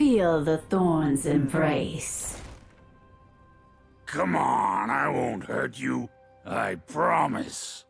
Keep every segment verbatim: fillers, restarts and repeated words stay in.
Feel the thorns embrace. Come on, I won't hurt you. I promise.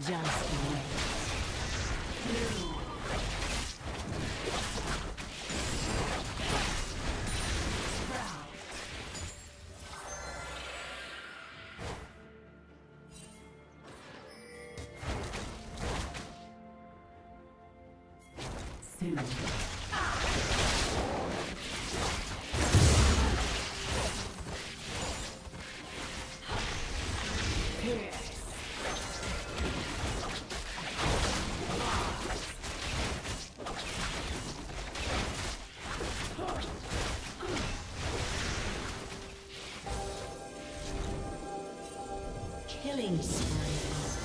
Just wait. Killing sprees.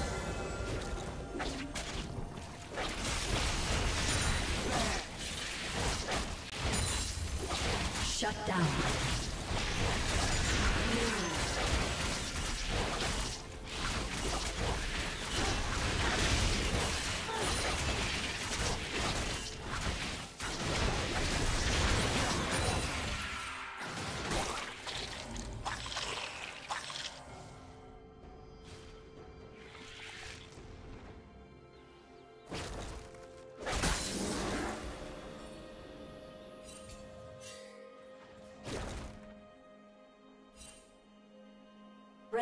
Shut down.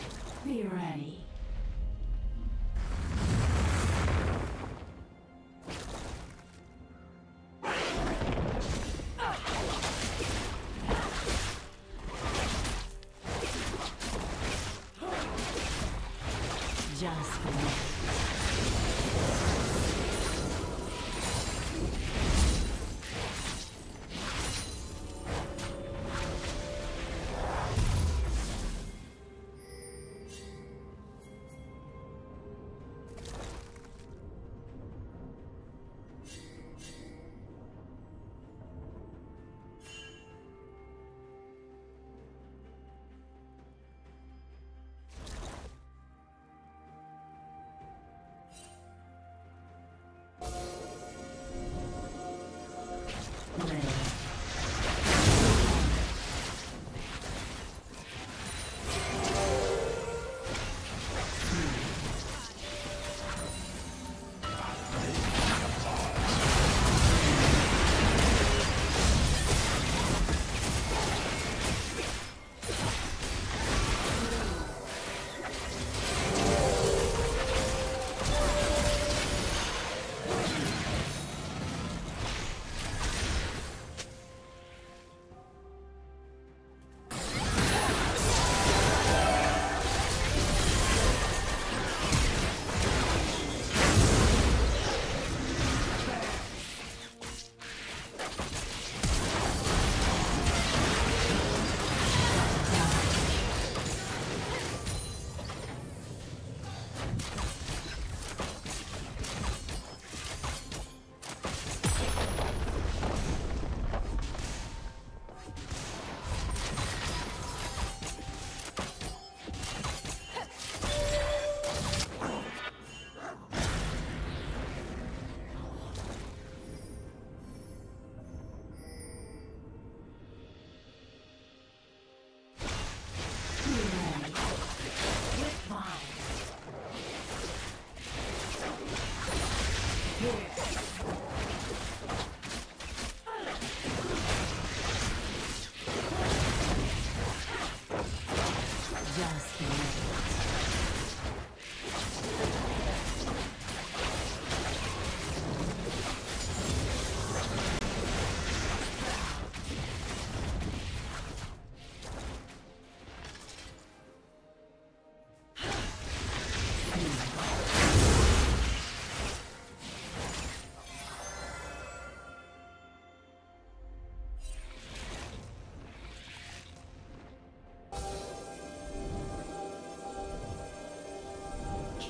dragon. Be ready.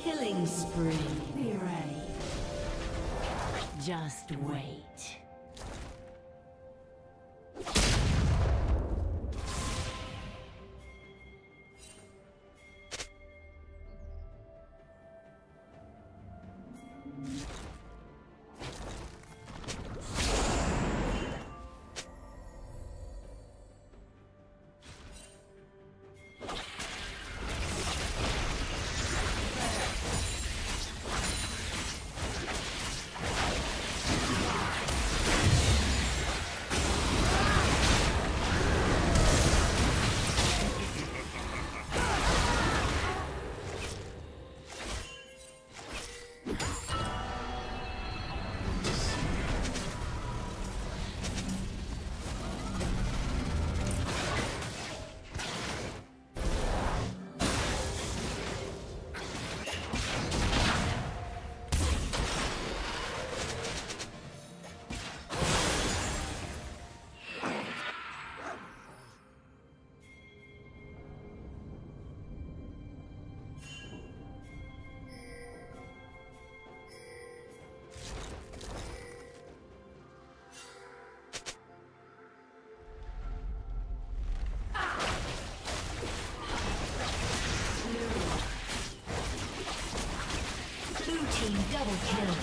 Killing spree. Be ready. Just wait. Team double kill.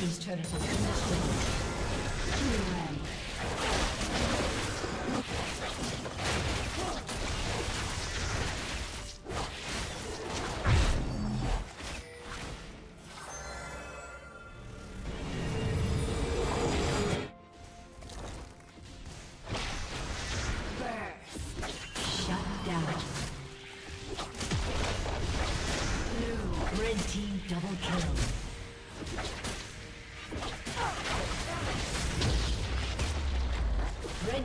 These turrets are finished.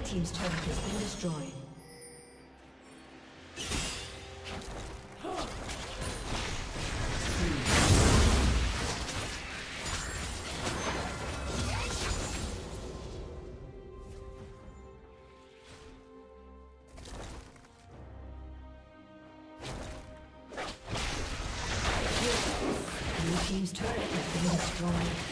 Team's turret has been destroyed. Your team's turret has been destroyed.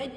Red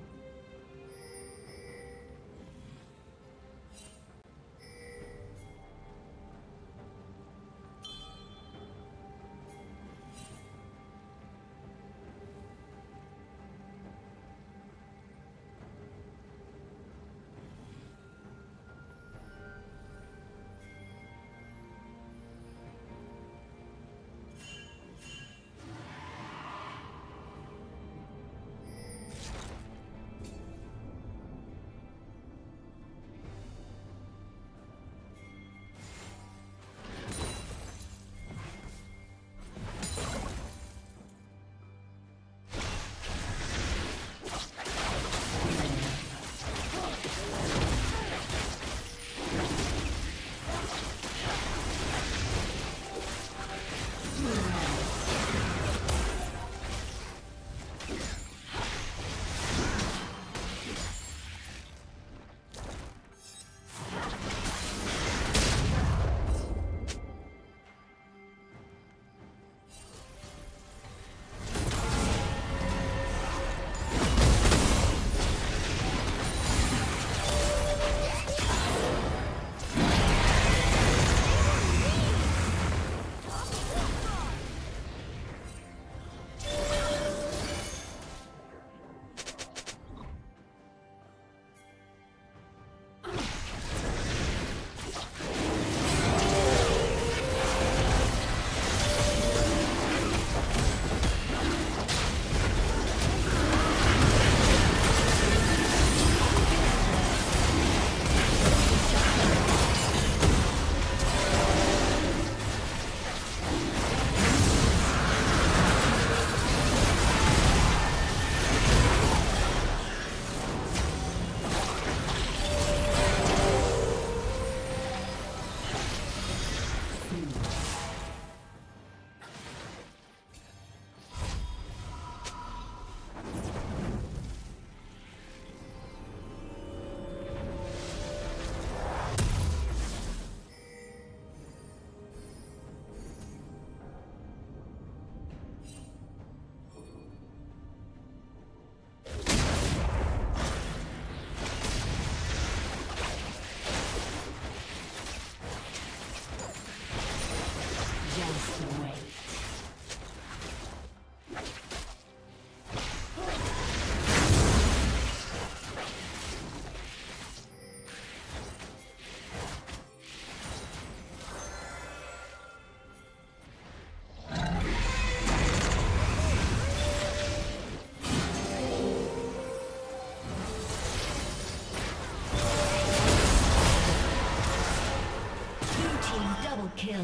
Kill.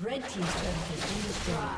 Red team's turret has been destroyed.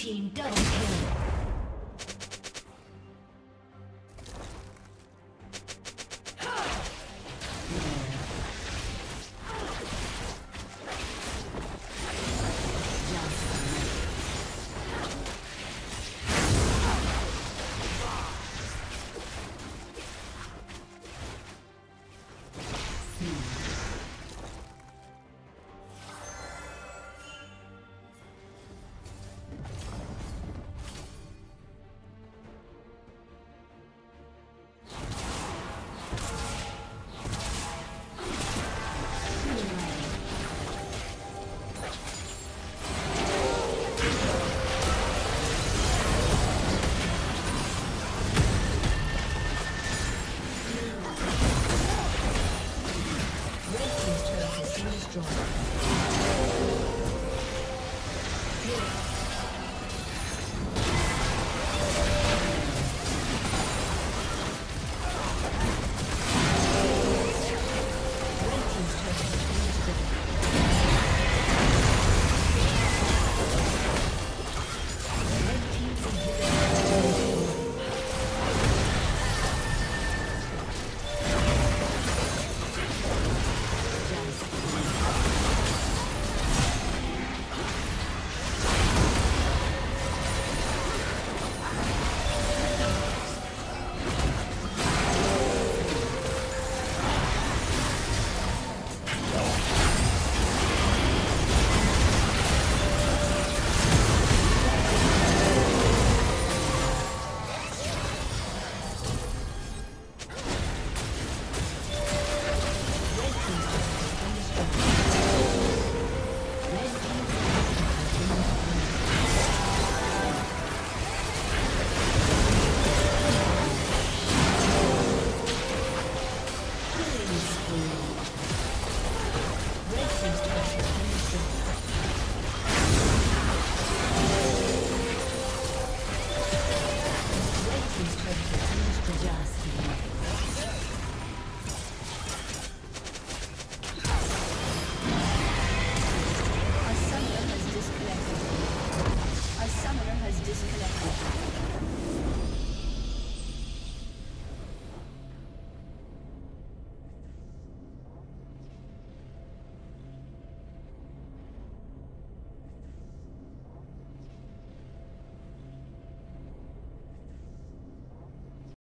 Team double kill.